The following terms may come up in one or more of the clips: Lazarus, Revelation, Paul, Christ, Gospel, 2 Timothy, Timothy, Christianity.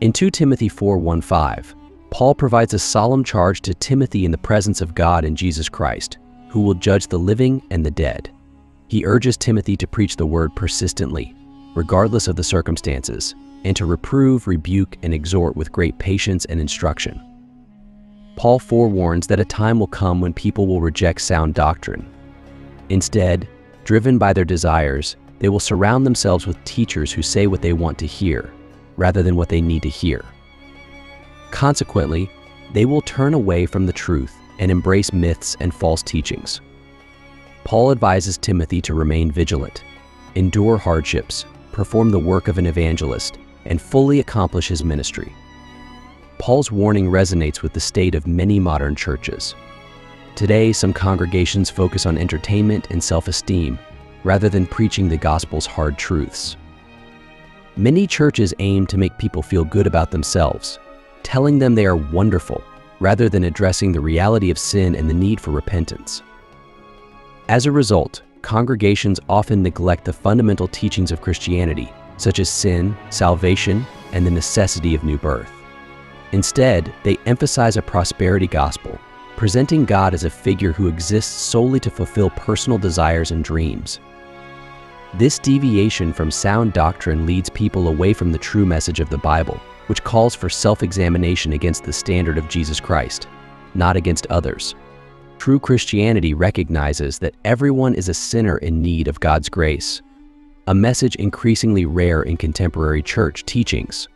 In 2 Timothy 4:1-5, Paul provides a solemn charge to Timothy in the presence of God and Jesus Christ, who will judge the living and the dead. He urges Timothy to preach the word persistently, regardless of the circumstances, and to reprove, rebuke, and exhort with great patience and instruction. Paul forewarns that a time will come when people will reject sound doctrine. Instead, driven by their desires, they will surround themselves with teachers who say what they want to hear, rather than what they need to hear. Consequently, they will turn away from the truth and embrace myths and false teachings. Paul advises Timothy to remain vigilant, endure hardships, perform the work of an evangelist, and fully accomplish his ministry. Paul's warning resonates with the state of many modern churches. Today, some congregations focus on entertainment and self-esteem, rather than preaching the gospel's hard truths. Many churches aim to make people feel good about themselves, telling them they are wonderful, rather than addressing the reality of sin and the need for repentance. As a result, congregations often neglect the fundamental teachings of Christianity, such as sin, salvation, and the necessity of new birth. Instead, they emphasize a prosperity gospel, presenting God as a figure who exists solely to fulfill personal desires and dreams. This deviation from sound doctrine leads people away from the true message of the Bible, which calls for self-examination against the standard of Jesus Christ, not against others. True Christianity recognizes that everyone is a sinner in need of God's grace, a message increasingly rare in contemporary church teachings.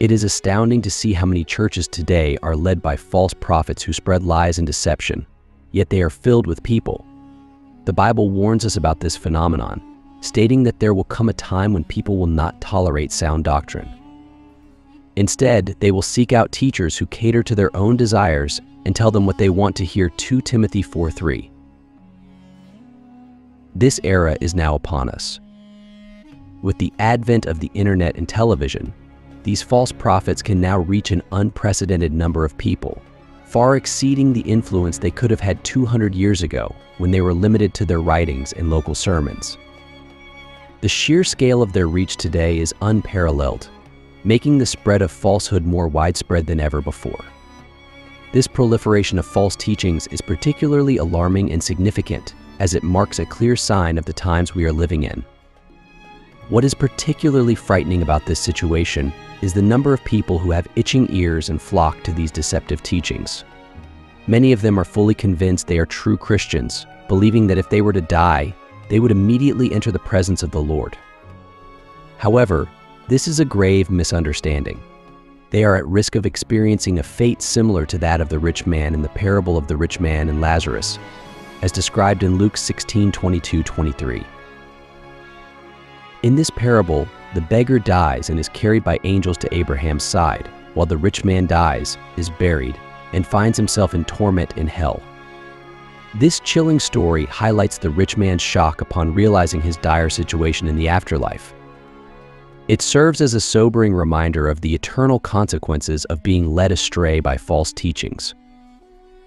It is astounding to see how many churches today are led by false prophets who spread lies and deception, yet they are filled with people. The Bible warns us about this phenomenon, stating that there will come a time when people will not tolerate sound doctrine. Instead, they will seek out teachers who cater to their own desires and tell them what they want to hear. 2 Timothy 4:3. This era is now upon us. With the advent of the internet and television, these false prophets can now reach an unprecedented number of people, far exceeding the influence they could have had 200 years ago when they were limited to their writings and local sermons. The sheer scale of their reach today is unparalleled, making the spread of falsehood more widespread than ever before. This proliferation of false teachings is particularly alarming and significant, as it marks a clear sign of the times we are living in. What is particularly frightening about this situation is the number of people who have itching ears and flock to these deceptive teachings. Many of them are fully convinced they are true Christians, believing that if they were to die, they would immediately enter the presence of the Lord. However, this is a grave misunderstanding. They are at risk of experiencing a fate similar to that of the rich man in the parable of the rich man and Lazarus, as described in Luke 16:22-23. In this parable, the beggar dies and is carried by angels to Abraham's side, while the rich man dies, is buried, and finds himself in torment in hell. This chilling story highlights the rich man's shock upon realizing his dire situation in the afterlife. It serves as a sobering reminder of the eternal consequences of being led astray by false teachings.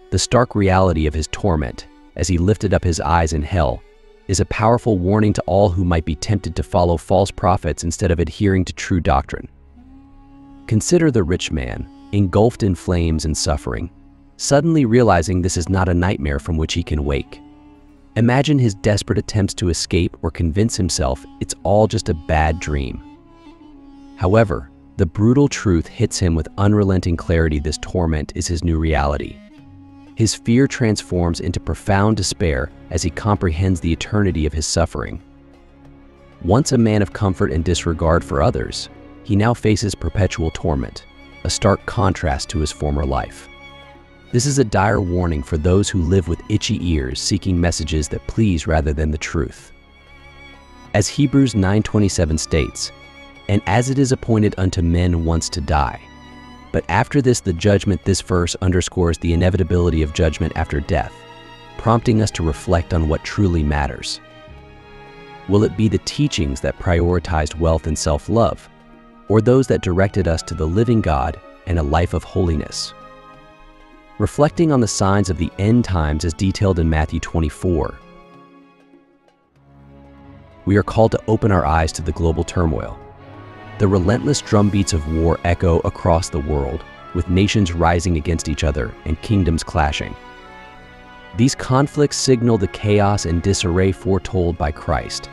The stark reality of his torment, as he lifted up his eyes in hell, is a powerful warning to all who might be tempted to follow false prophets instead of adhering to true doctrine. Consider the rich man, engulfed in flames and suffering, suddenly realizing this is not a nightmare from which he can wake. Imagine his desperate attempts to escape or convince himself it's all just a bad dream. However, the brutal truth hits him with unrelenting clarity. This torment is his new reality. His fear transforms into profound despair as he comprehends the eternity of his suffering. Once a man of comfort and disregard for others, he now faces perpetual torment, a stark contrast to his former life. This is a dire warning for those who live with itchy ears, seeking messages that please rather than the truth. As Hebrews 9:27 states, "And as it is appointed unto men once to die, but after this the judgment." This verse underscores the inevitability of judgment after death, prompting us to reflect on what truly matters. Will it be the teachings that prioritized wealth and self-love, or those that directed us to the living God and a life of holiness? Reflecting on the signs of the end times as detailed in Matthew 24, we are called to open our eyes to the global turmoil. The relentless drumbeats of war echo across the world, with nations rising against each other and kingdoms clashing. These conflicts signal the chaos and disarray foretold by Christ.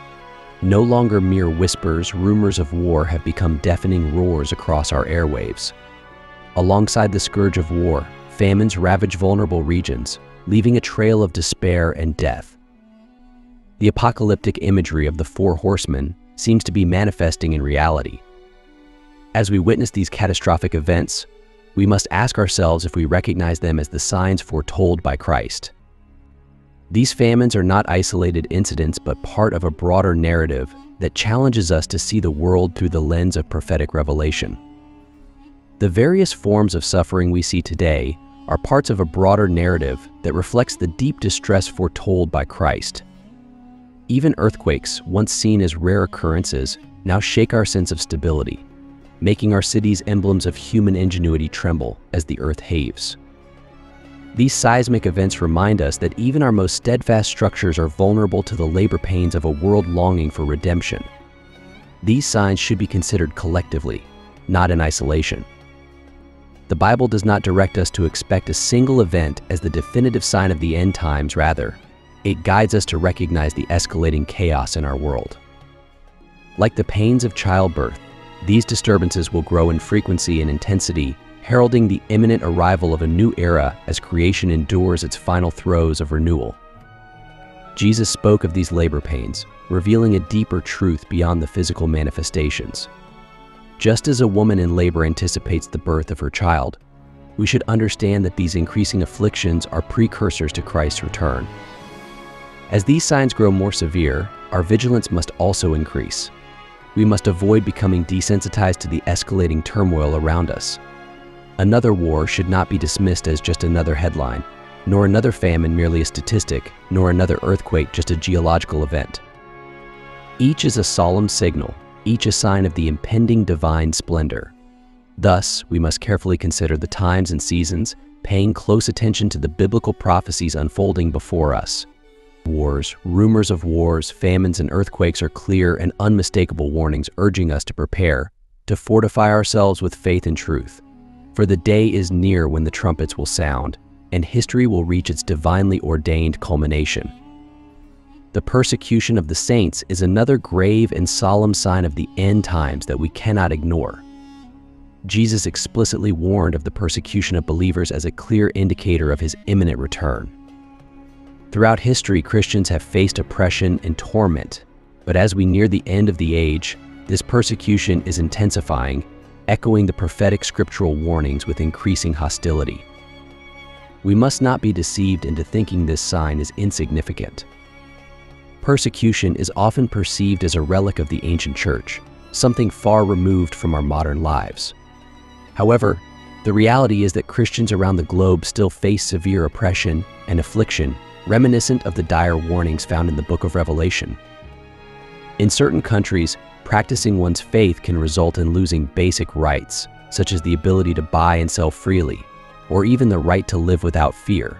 No longer mere whispers, rumors of war have become deafening roars across our airwaves. Alongside the scourge of war, famines ravage vulnerable regions, leaving a trail of despair and death. The apocalyptic imagery of the four horsemen seems to be manifesting in reality. As we witness these catastrophic events, we must ask ourselves if we recognize them as the signs foretold by Christ. These famines are not isolated incidents, but part of a broader narrative that challenges us to see the world through the lens of prophetic revelation. The various forms of suffering we see today are parts of a broader narrative that reflects the deep distress foretold by Christ. Even earthquakes, once seen as rare occurrences, now shake our sense of stability, making our cities emblems of human ingenuity tremble as the earth heaves. These seismic events remind us that even our most steadfast structures are vulnerable to the labor pains of a world longing for redemption. These signs should be considered collectively, not in isolation. The Bible does not direct us to expect a single event as the definitive sign of the end times. Rather, it guides us to recognize the escalating chaos in our world. Like the pains of childbirth, these disturbances will grow in frequency and intensity, heralding the imminent arrival of a new era as creation endures its final throes of renewal. Jesus spoke of these labor pains, revealing a deeper truth beyond the physical manifestations. Just as a woman in labor anticipates the birth of her child, we should understand that these increasing afflictions are precursors to Christ's return. As these signs grow more severe, our vigilance must also increase. We must avoid becoming desensitized to the escalating turmoil around us. Another war should not be dismissed as just another headline, nor another famine merely a statistic, nor another earthquake just a geological event. Each is a solemn signal, each a sign of the impending divine splendor. Thus, we must carefully consider the times and seasons, paying close attention to the biblical prophecies unfolding before us. Wars, rumors of wars, famines, and earthquakes are clear and unmistakable warnings urging us to prepare, to fortify ourselves with faith and truth. For the day is near when the trumpets will sound, and history will reach its divinely ordained culmination. The persecution of the saints is another grave and solemn sign of the end times that we cannot ignore. Jesus explicitly warned of the persecution of believers as a clear indicator of his imminent return. Throughout history, Christians have faced oppression and torment, but as we near the end of the age, this persecution is intensifying, echoing the prophetic scriptural warnings with increasing hostility. We must not be deceived into thinking this sign is insignificant. Persecution is often perceived as a relic of the ancient church, something far removed from our modern lives. However, the reality is that Christians around the globe still face severe oppression and affliction, reminiscent of the dire warnings found in the book of Revelation. In certain countries, practicing one's faith can result in losing basic rights, such as the ability to buy and sell freely, or even the right to live without fear.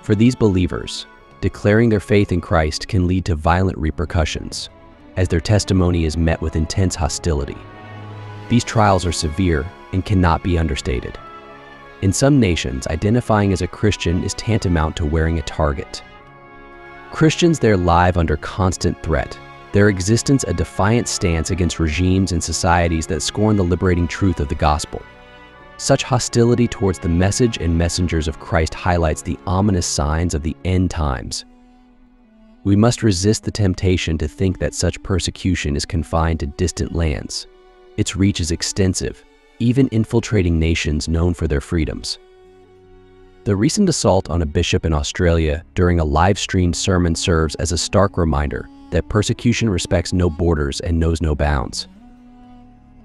For these believers, declaring their faith in Christ can lead to violent repercussions, as their testimony is met with intense hostility. These trials are severe and cannot be understated. In some nations, identifying as a Christian is tantamount to wearing a target. Christians there live under constant threat, their existence a defiant stance against regimes and societies that scorn the liberating truth of the gospel. Such hostility towards the message and messengers of Christ highlights the ominous signs of the end times. We must resist the temptation to think that such persecution is confined to distant lands. Its reach is extensive, even infiltrating nations known for their freedoms. The recent assault on a bishop in Australia during a live-streamed sermon serves as a stark reminder that persecution respects no borders and knows no bounds.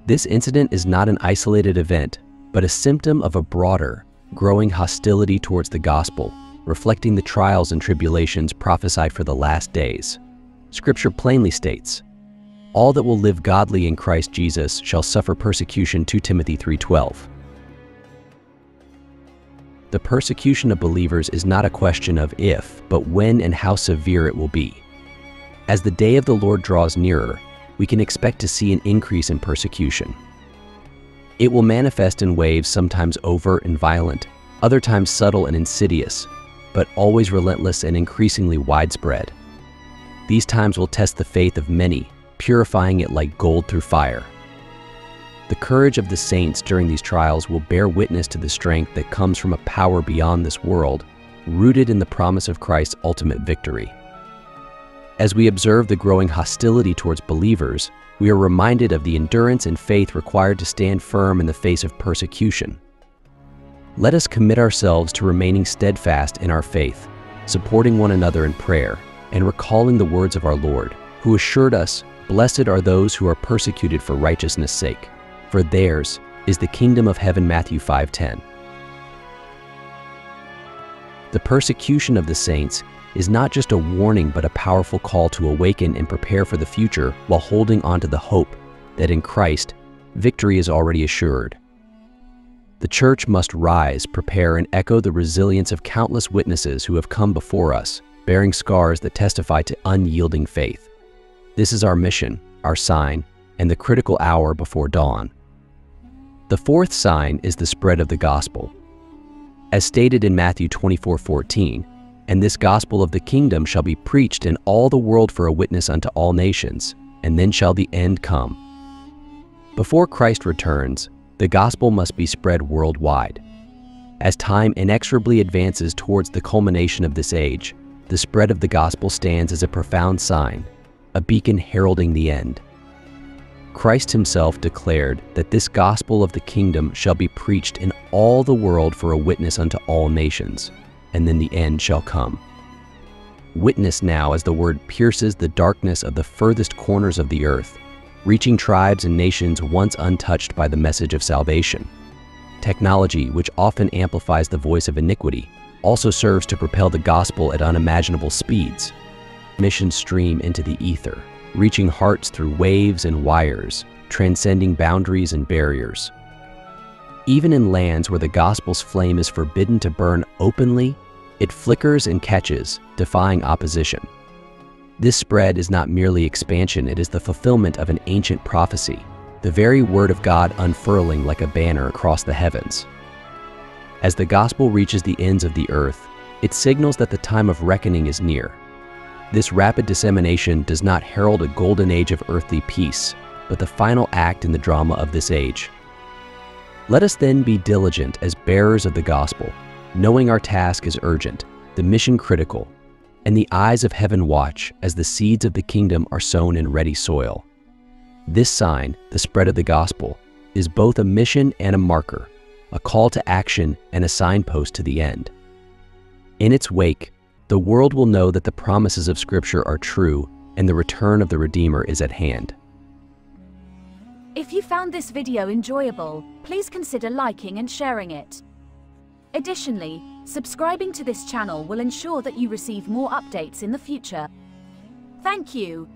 This incident is not an isolated event, but a symptom of a broader, growing hostility towards the gospel, reflecting the trials and tribulations prophesied for the last days. Scripture plainly states, "All that will live godly in Christ Jesus shall suffer persecution." 2 Timothy 3:12. The persecution of believers is not a question of if, but when and how severe it will be. As the day of the Lord draws nearer, we can expect to see an increase in persecution. It will manifest in waves sometimes overt and violent, other times subtle and insidious, but always relentless and increasingly widespread. These times will test the faith of many, purifying it like gold through fire. The courage of the saints during these trials will bear witness to the strength that comes from a power beyond this world, rooted in the promise of Christ's ultimate victory. As we observe the growing hostility towards believers, we are reminded of the endurance and faith required to stand firm in the face of persecution. Let us commit ourselves to remaining steadfast in our faith, supporting one another in prayer, and recalling the words of our Lord, who assured us, "Blessed are those who are persecuted for righteousness' sake, for theirs is the kingdom of heaven." Matthew 5:10. The persecution of the saints is not just a warning but a powerful call to awaken and prepare for the future while holding on to the hope that in Christ, victory is already assured. The church must rise, prepare, and echo the resilience of countless witnesses who have come before us, bearing scars that testify to unyielding faith. This is our mission, our sign, and the critical hour before dawn. The fourth sign is the spread of the gospel. As stated in Matthew 24:14, "And this gospel of the kingdom shall be preached in all the world for a witness unto all nations, and then shall the end come." Before Christ returns, the gospel must be spread worldwide. As time inexorably advances towards the culmination of this age, the spread of the gospel stands as a profound sign, a beacon heralding the end. Christ himself declared that this gospel of the kingdom shall be preached in all the world for a witness unto all nations, and then the end shall come. Witness now as the word pierces the darkness of the furthest corners of the earth, reaching tribes and nations once untouched by the message of salvation. Technology, which often amplifies the voice of iniquity, also serves to propel the gospel at unimaginable speeds. Missions stream into the ether, reaching hearts through waves and wires, transcending boundaries and barriers. Even in lands where the gospel's flame is forbidden to burn openly, it flickers and catches, defying opposition. This spread is not merely expansion, it is the fulfillment of an ancient prophecy, the very word of God unfurling like a banner across the heavens. As the gospel reaches the ends of the earth, it signals that the time of reckoning is near. This rapid dissemination does not herald a golden age of earthly peace, but the final act in the drama of this age. Let us then be diligent as bearers of the gospel, knowing our task is urgent, the mission critical, and the eyes of heaven watch as the seeds of the kingdom are sown in ready soil. This sign, the spread of the gospel, is both a mission and a marker, a call to action and a signpost to the end. In its wake, the world will know that the promises of Scripture are true and the return of the Redeemer is at hand. If you found this video enjoyable, please consider liking and sharing it. Additionally, subscribing to this channel will ensure that you receive more updates in the future. Thank you.